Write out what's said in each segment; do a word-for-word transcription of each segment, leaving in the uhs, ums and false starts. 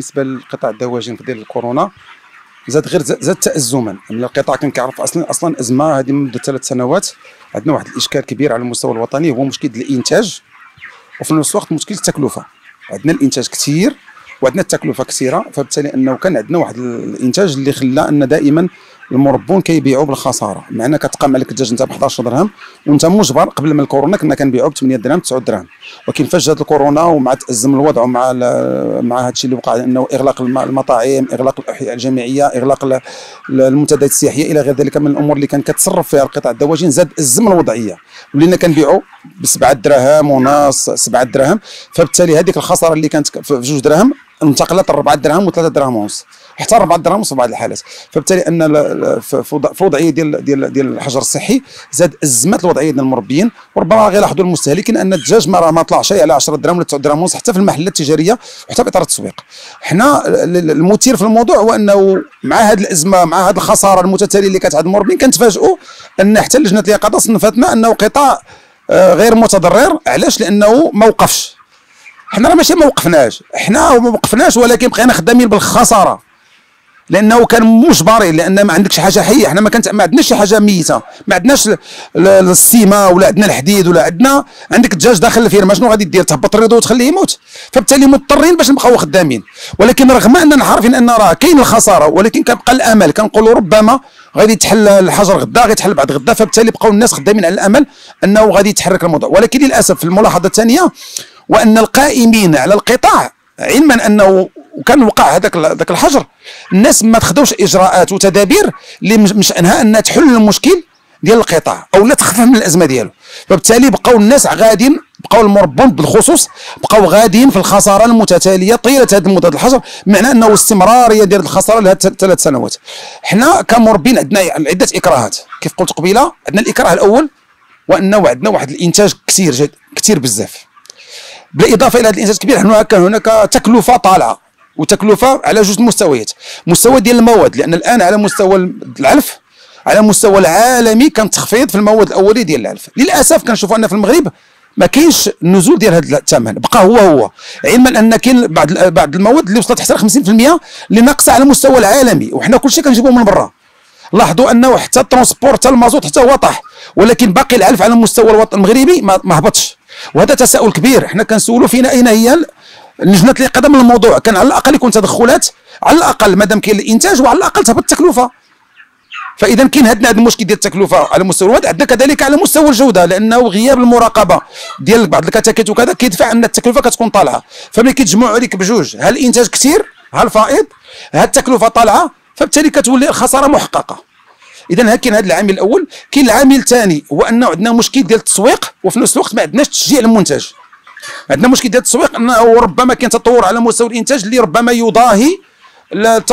بالنسبه لقطاع الدواجن في ديال الكورونا زاد غير زاد تازما. القطاع كان كيعرف اصلا اصلا ازمه هذه منذ ثلاث سنوات. عندنا واحد الاشكال كبير على المستوى الوطني هو مشكل الانتاج، وفي نفس الوقت مشكل التكلفه. عندنا الانتاج كثير وعندنا التكلفه كثيره، فبالتالي انه كان عندنا واحد الانتاج اللي خلى ان دائما المربون كيبيعوا بالخساره. معنا كتقام عليك الدجاج انت ب حداش درهم وانت مجبر. قبل من الكورونا كنا كنبيعوا ب ثمانية درهم تسعة درهم، ولكن فاش جات الكورونا ومع تازم الوضع ومع مع هذا الشيء اللي وقع انه اغلاق المطاعم، اغلاق الاحياء الجامعيه، اغلاق المنتديات السياحيه الى غير ذلك من الامور اللي كان كتصرف فيها القطاع الدواجن، زاد ازم الوضعيه ولينا كنبيعوا بسبعة دراهم ونص سبعة دراهم. فبالتالي هذيك الخساره اللي كانت في جوج دراهم انتقلت لربعة دراهم وثلاثة دراهم ونص حتى أربعة دراهم في بعض الحالات. فبالتالي ان في الوضعيه ديال ديال ديال الحجر الصحي زاد ازمات الوضعيه ديال المربيين، وربما غيلاحظوا المستهلكين ان الدجاج ما راه ما طلع شيء على عشرة دراهم ولا تسعة دراهم ونص حتى في المحلات التجاريه وحتى في اطار التسويق. حنا المثير في الموضوع هو انه مع هذه الازمه مع هذه الخساره المتتاليه اللي كتعاد المربيين كنتفاجئوا ان حتى لجنه اليقظه صنفتنا انه قطاع غير متضرر. علاش؟ لانه ما وقفش. حنا راه ماشي ما وقفناش، حنا ما وقفناش ولكن بقينا خدامين بالخساره لانه كان مجبرين، لان ما عندكش حاجه حيه. حنا ما كانت ما عندناش شي حاجه ميته، ما عندناش السيمه ولا عندنا الحديد ولا عندنا عندك الدجاج داخل الفيرما. شنو غادي دير؟ تهبط الريضه وتخليه يموت؟ فبالتالي مضطرين باش نبقاو خدامين. ولكن رغم اننا عارفين ان راه كاين الخساره ولكن كنبقى الامل، كنقولوا ربما غادي تحل الحجر غدا، غادي تحل بعد غدا. فبالتالي بقاو الناس خدامين على الامل انه غادي يتحرك الموضوع. ولكن للاسف الملاحظه الثانيه وان القائمين على القطاع، علما انه وكان وقع هذاك ذاك الحجر، الناس ما تاخذوش اجراءات وتدابير اللي مش انها انها تحل المشكل ديال القطاع او لا تخفف من الازمه ديالو. فبالتالي بقاو الناس غاديين، بقاو المربون بالخصوص بقاو غاديين في الخساره المتتاليه طيله هذا مده الحجر. معناه انه استمراريه ديال الخساره لهاد ثلاث سنوات. حنا كمربين عندنا عده اكراهات كيف قلت قبيله. عندنا الاكراه الاول وانه عندنا واحد الانتاج كثير كثير بزاف. بالاضافه الى هذا الانتاج الكبير حنا كان هناك تكلفه طالعه، وتكلفه على جوج المستويات. مستوى ديال المواد، لان الان على مستوى العلف على مستوى العالمي كان تخفيض في المواد الاوليه ديال العلف. للاسف كنشوفوا ان في المغرب ما كاينش النزول ديال هذا الثمن، بقى هو هو، علما ان كاين بعض بعض المواد اللي وصلت حتى خمسين في المية اللي ناقصه على المستوى العالمي، وحنا كلشي كنجيبوه من برا. لاحظوا انه حتى الترونسبور حتى المازوت حتى هو طاح، ولكن باقي العلف على المستوى الوطن المغربي ما هبطش. وهذا تساؤل كبير. حنا كنسولوا فينا اين هي لجنه اليقظه من الموضوع. كان على الاقل يكون تدخلات، على الاقل مادام كاين الانتاج وعلى الاقل تهبط التكلفه. فاذا كاين هذا المشكل ديال التكلفه على مستوى المواد. عندنا كذلك على مستوى الجوده، لانه غياب المراقبه ديال بعض الكتاكيت وكذا كيدفع ان التكلفه كتكون طالعه. فملي كيتجمعوا عليك بجوج، ها الانتاج كثير ها الفائض ها التكلفه طالعه، فبالتالي كتولي الخساره محققه. اذا ها كاين هذا العامل الاول. كاين العامل الثاني هو انه عندنا مشكل ديال التسويق، وفي نفس الوقت ما عندناش تشجيع المنتج. عندنا مشكل ديال التسويق انه ربما كاين تطور على مستوى الانتاج اللي ربما يضاهي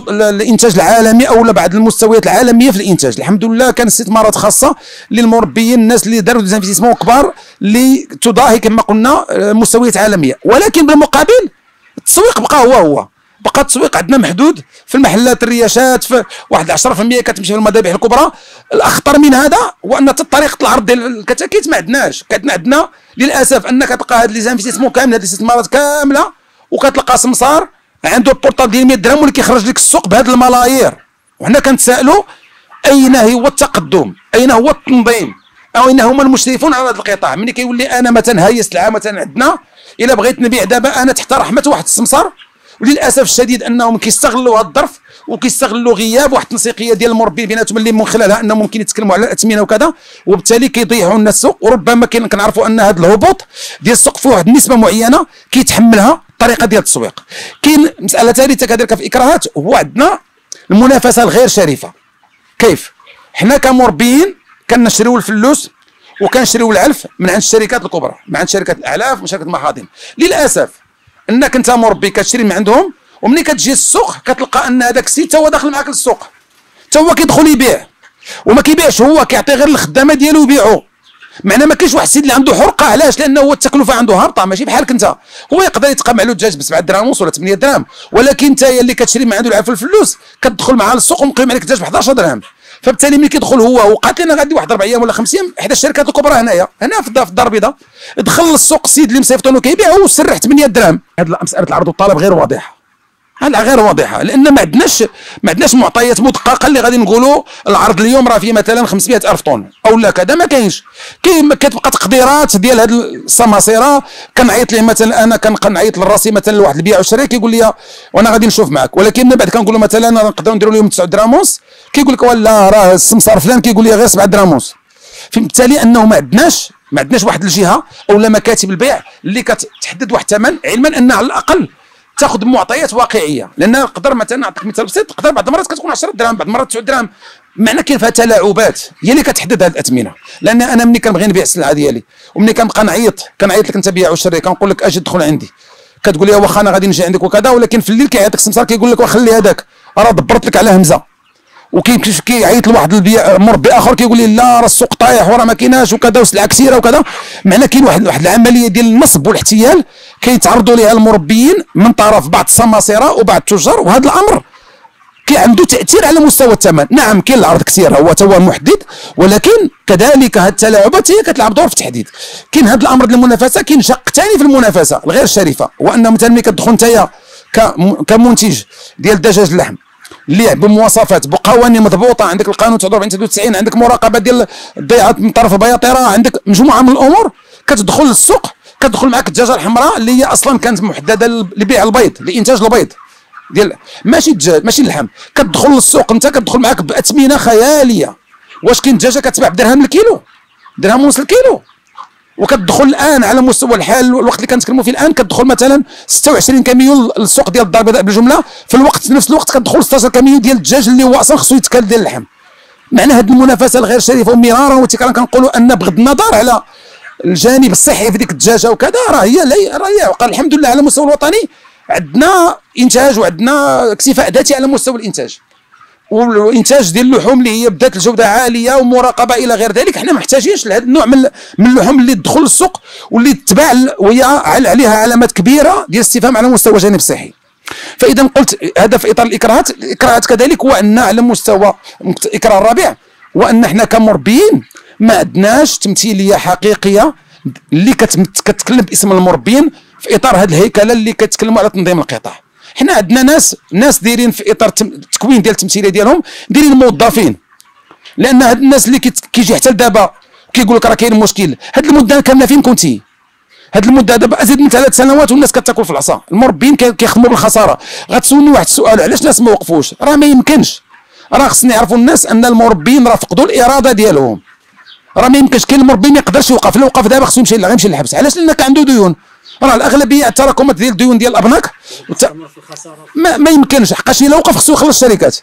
الانتاج العالمي او بعض المستويات العالميه في الانتاج. الحمد لله كان استثمارات خاصه للمربيين، الناس اللي داروا ديزانفيستيسمون كبار اللي تضاهي كما قلنا مستويات عالميه. ولكن بالمقابل التسويق بقى هو هو، بقى التسويق عندنا محدود في المحلات الرياشات، في واحد عشرة في المية كتمشي في المذابح الكبرى. الاخطر من هذا هو ان حتى طريقه العرض ديال الكتاكيت ما عندناش. كتنا عندنا للاسف انك كتلقى هاد لي زانفيستيسمون كامل، هاد الاستثمارات كامله، وكتلقى سمسار عنده بورطابل ديال مية درهم واللي كيخرج لك السوق بهاد الملايير. وحنا كنتسائلوا اين هو التقدم؟ اين هو التنظيم؟ اين هما المشرفون على هذا القطاع؟ ملي كيولي انا مثلا هاي السلعه مثلا عندنا الا بغيت نبيع دابا انا تحت رحمه واحد السمسار. وللاسف الشديد انهم كيستغلوا هذا الظرف وكيستغلوا غياب واحد التنسيقيه ديال المربين بيناتهم اللي من خلالها انهم ممكن يتكلموا على الاثمنه وكذا، وبالتالي كيضيعوا لنا السوق. وربما كنعرفوا ان هذا الهبوط ديال السوق فيه واحد النسبه معينه كيتحملها الطريقه ديال التسويق. كاين مساله ثالثه كذلك في اكراهات، هو عندنا المنافسه الغير شريفه. كيف؟ حنا كمربيين كنشريو الفلوس وكنشريو العلف من عند الشركات الكبرى، من عند شركات الاعلاف ومن شركات المحاضن. للاسف انك انت مربي كتشري من عندهم، ومني كتجي السوق كتلقى ان هذاك السيد تا هو داخل معاك للسوق، تا هو كيدخل يبيع وما كيبيعش، هو كيعطي غير الخدامه ديالو يبيعوا. معناه ما كاينش واحد السيد اللي عنده حرقه. علاش؟ لانه هو التكلفه عنده هابطه، ماشي بحالك انت. هو يقدر يتقام على الدجاج ب سبعة دراهم ونص ولا ثمانية دراهم، ولكن انت اللي كتشري من عنده العاف الفلوس كتدخل معاه للسوق ومقيم عليك الدجاج ب حداش درهم. فبالتالي ملي كيدخل هو وقعت لنا غادي واحد أربع أيام ولا خمس أيام إحدى الشركات الكبرى هنايا هنا في الدار البيضاء، دخل للسوق السيد اللي مسيفطونو كيبيع وسرح ثمانية درهم. هاد مسألة العرض والطلب غير واضحة. هلا غير واضحه لان ما عندناش ما عندناش معطيات مدققه اللي غادي نقولوا العرض اليوم راه فيه مثلا خمسمائة ألف طن او لا كذا. ما كاينش. كاين كتبقى تقديرات ديال هاد السماسره. كنعيط ليه مثلا انا كنعيط للراسي مثلا لواحد البيع وشري كيقول لي وانا غادي نشوف معك، ولكن من بعد كنقول له مثلا نقدروا نديروا اليوم تسعة درامونس، كيقول لك ولا راه السمسار فلان كيقول لي غير سبعة درامونس. فبالتالي انه ما عندناش ما عندناش واحد الجهه اولا مكاتب البيع اللي كتحدد واحد الثمن، علما ان على الاقل تاخذ معطيات واقعيه. لان نقدر مثلا نعطيك مثال بسيط، تقدر بعض المرات كتكون عشرة درهم، بعض المرات تسعة درهم، معنى كاين فيها تلاعبات هي اللي كتحدد هذه الاثمنه. لان انا ملي كنبغي نبيع السلعه ديالي وملي كنبقى نعيط كنعيط لك انت بياع وشري كنقول لك اجي دخل عندي، كتقول لي واخا انا غادي نجي عندك وكذا، ولكن في الليل كيعيط لك السمسار كيقول لك وخلي هذاك راه دبرت لك على همزه، وكيمشي كيعيط لواحد البيع مربي اخر كيقول لي لا راه السوق طايح وراه ما كايناش وكذا والسلعه كثيره وكذا. معنى كاين واحد واحد العمليه ديال النصب والاحتيال كيتعرضوا ليها المربيين من طرف بعض السماسره وبعض التجار، وهذا الامر كي عنده تاثير على مستوى الثمن. نعم كاين العرض كثير هو توا محدد، ولكن كذلك هذه التلاعبات هي كتلعب دور في التحديد. كاين هذا الامر ديال المنافسه، كاين شق ثاني في المنافسه الغير شريفه، هو ان مثلا ملي كتدخل نتايا كمنتج ديال دجاج اللحم اللي بمواصفات بقواني مضبوطه، عندك القانون أربعة وتسعين ثلاثة وتسعين، عندك مراقبه ديال الضيعه من طرف بياطره، عندك مجموعه من الامور، كتدخل للسوق كتدخل معك الدجاجه الحمراء اللي هي اصلا كانت محدده لبيع البيض، لانتاج البيض ديال ماشي الدجاج ماشي اللحم. كتدخل للسوق انت كتدخل معك باثمنه خياليه. واش كاين دجاجه كتباع بدرهم الكيلو، درهم ونص الكيلو، وكتدخل الان على مستوى الحال الوقت اللي كنتكلموا فيه الان كتدخل مثلا ستة وعشرين كاميون للسوق ديال الدار البيضاء بالجمله، في الوقت نفس الوقت كتدخل ستة عشر كاميون ديال الدجاج اللي هو اصلا خصو يتكال ديال اللحم. معنى هذه المنافسه الغير شريفه ومرارا وتكرارا كنقولوا ان بغض النظر على الجانب الصحي في ديك الدجاجه وكذا، راه هي راه هي عقل. الحمد لله على المستوى الوطني عندنا انتاج وعندنا اكتفاء ذاتي على مستوى الانتاج، والانتاج ديال اللحوم اللي هي بدات الجوده عاليه ومراقبه الى غير ذلك. حنا ما محتاجينش لهذا النوع من من اللحوم اللي تدخل للسوق واللي تتباع وهي عليها علامات كبيره ديال استفهام على مستوى الجانب الصحي. فاذا قلت هذا في اطار الاكراهات. الاكراهات كذلك هو ان على مستوى اكراه الربيع وان حنا كمربيين ما عندناش تمثيليه حقيقيه اللي كتتكلم باسم المربيين في اطار هذه الهيكله اللي كتكلموا على تنظيم القطاع. حنا عندنا ناس ناس دايرين في اطار التكوين ديال التمثيليه ديالهم دايرين موظفين، لان هاد الناس اللي كيجي حتى لدابا كيقول لك راه كاين مشكل، هاد المده كامله فين كنتي؟ هاد المده دابا ازيد من ثلاث سنوات والناس كتاكل في العصا، المربين كيخدموا بالخساره. غتسولني واحد السؤال، علاش الناس ما وقفوش؟ راه ما يمكنش. راه خصنا يعرفوا الناس ان المربين راه فقدوا الاراده ديالهم، راه ما يمكنش. كاين المربي ما يقدرش يوقف، لو وقف دابا خصو يمشي غير يمشي للحبس. علاش؟ لان عنده ديون. راه الاغلبيه التراكمات ديال الديون ديال الابناك وت... ما, ما يمكنش. حقاش الا وقف خصو يخلص الشركات،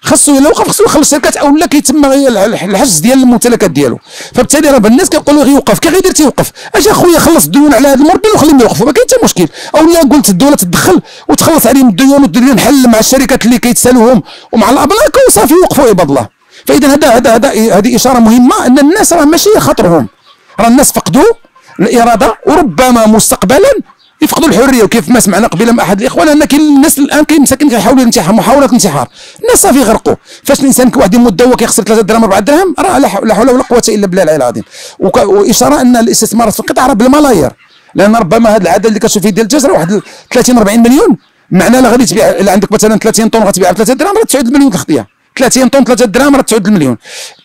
خصو الا وقف خصو يخلص الشركات او لا كيتم الحجز ديال الممتلكات ديالو. فبالتالي راه الناس كيقولوا غيوقف، كي غيدير تيوقف. اجي اخويا خلص الديون على هذا المربي وخليهم يوقفوا، ما كاين حتى مشكل. او لا قلت الدوله تدخل وتخلص عليهم الديون وتدير لهم حل مع الشركات اللي كيتسالوهم ومع الابناك وصافي يوقفوا عباد الله. فاذا هذا هذا هذه اشاره مهمه ان الناس راه ماشي خاطرهم، راه الناس فقدوا الاراده وربما مستقبلا يفقدوا الحريه. وكيف ما سمعنا قبيله من احد الاخوان ان كاين الناس الان كاين مساكين كيحاولوا الانتحار، محاولات انتحار، الناس صافي غرقوا. فاش الانسان واحد يمد هو كيخسر ثلاثة درهم أربعة درهم، راه لا حول ولا قوه الا بالله العلي العظيم. واشاره ان الاستثمارات في القطاع راه بالملايير، لان ربما هذا العدد اللي كتشوف فيه ديال الجزر واحد ثلاثين أربعين مليون، معناه لا غادي تبيع الا عندك مثلا ثلاثين طن غتبيعها ب ثلاثة درهم راه تعود المليون الخطيه، ثلاثين طن ثلاثة درهم راه تعود المليون،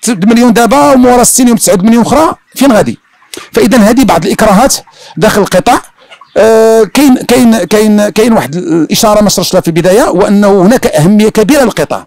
مليون دابا ومورا ستين يوم تعود مليون اخرى، فين غادي؟ فاذا هذه بعض الاكراهات داخل القطاع. آه كاين كاين كاين كاين واحد الاشاره ما شرتش لها في البدايه، وانه هناك اهميه كبيره للقطاع.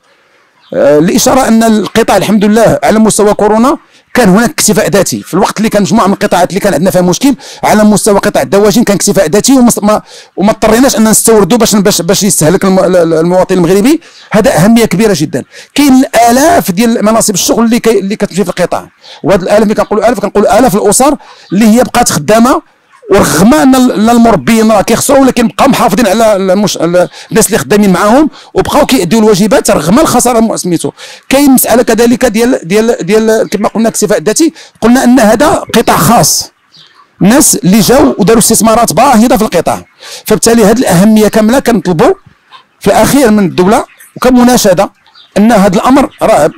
آه الاشاره ان القطاع الحمد لله على مستوى كورونا كان هناك اكتفاء ذاتي. في الوقت اللي كان مجموعه من القطاعات اللي كان عندنا فيها مشكل على مستوى قطاع الدواجن كان اكتفاء ذاتي، وما وما اضطريناش ان نستوردوا باش باش يستهلك المواطن المغربي. هذا اهميه كبيره جدا. كاين الالاف ديال مناصب الشغل اللي اللي كتمشي في القطاع، وهذا الالاف اللي كنقولوا الاف كنقولوا الاف الاسر اللي هي بقات خدامه، ورغم ان المربين راه كيخسروا ولكن بقاو محافظين على المش... الناس اللي خدامين معاهم وبقاو كيأديو الواجبات رغم الخساره سميتو. كاين مساله كذلك ديال ديال ديال كما قلنا الاكتفاء الذاتي. قلنا ان هذا قطاع خاص، الناس اللي جاو وداروا استثمارات باهظه في القطاع. فبالتالي هذه الاهميه كامله كنطلبوا في الاخير من الدوله وكمناشده ان هذا الامر راه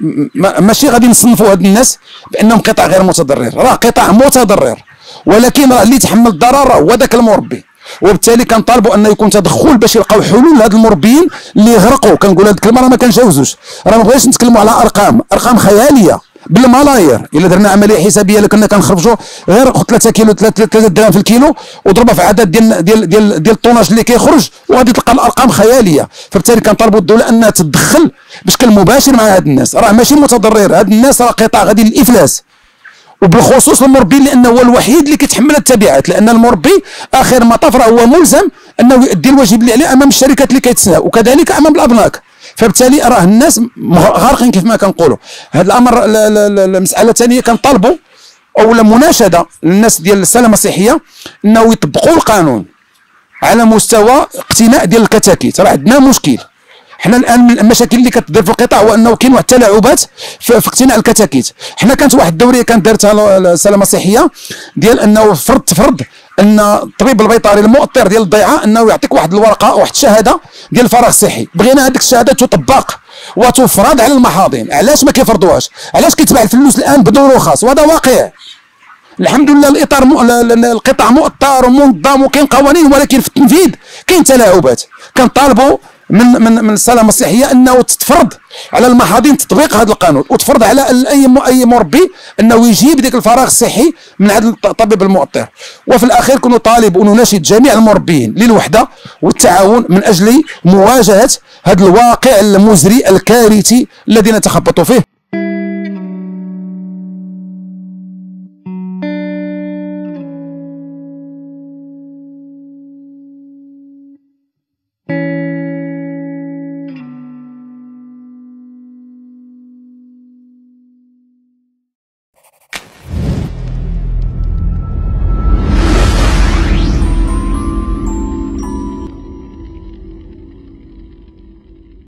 ماشي غادي نصنفوا هاد الناس بانهم قطاع غير متضرر، راه قطاع متضرر، ولكن اللي تحمل الضرر هو ذاك المربي، وبالتالي كنطالبوا انه يكون تدخل باش يلقاو حلول لهاد المربين اللي غرقوا. كنقول هاد الكلمه راه ما كنجاوزوش، راه ما بغيتش نتكلموا على ارقام ارقام خياليه بالملايير. الا درنا عمليه حسابيه اللي كنا كنخرجوا غير ثلاثة كيلو ثلاثة درهم في الكيلو وضربها في عدد ديال ديال ديال ديال الطوناج اللي كيخرج، وغادي تلقى الارقام خياليه. فبالتالي كنطالبوا الدوله انها تتدخل بشكل مباشر مع هاد الناس، راه ماشي متضرر، هاد الناس راه قطاع غادي للافلاس، وبالخصوص المربي لانه هو الوحيد اللي كيتحمل التبعات، لان المربي اخر المطاف راه هو ملزم انه يؤدي الواجب اللي عليه امام الشركات اللي كيتسنى وكذلك امام الابناك. فبالتالي راه الناس غارقين كيف ما كنقولوا. هذا الامر المساله الثانيه كنطالبوا اولا مناشده للناس ديال السلامه الصحيه انه يطبقوا القانون على مستوى اقتناء ديال الكتاكيت. راه عندنا مشكل حنا الان، من المشاكل اللي كتدير في القطاع هو انه كاين واحد التلاعبات في اقتناء الكتاكيت. حنا كانت واحد الدوريه كانت دارتها السلامه الصحيه ديال انه فرض تفرض ان الطبيب البيطري المؤطر ديال الضيعه انه يعطيك واحد الورقه واحد الشهاده ديال الفراغ الصحي. بغينا هذيك الشهاده تطبق وتفرض على المحاضن. علاش ما كيفرضوهاش؟ علاش كيتباع الفلوس الان بدون رخص؟ وهذا واقع. الحمد لله الاطار م... القطاع مؤطر ومنظم وكاين قوانين، ولكن في التنفيذ كاين تلاعبات. كنطالبوا من من من السلامه الصحيه انه تتفرض على المحاضن تطبيق هذا القانون، وتفرض على اي اي مربي انه يجيب ديك الفراغ الصحي من هذا الطبيب المؤطر. وفي الاخير كنا طالب ونناشد جميع المربين للوحده والتعاون من اجل مواجهه هذا الواقع المزري الكارثي الذي نتخبط فيه.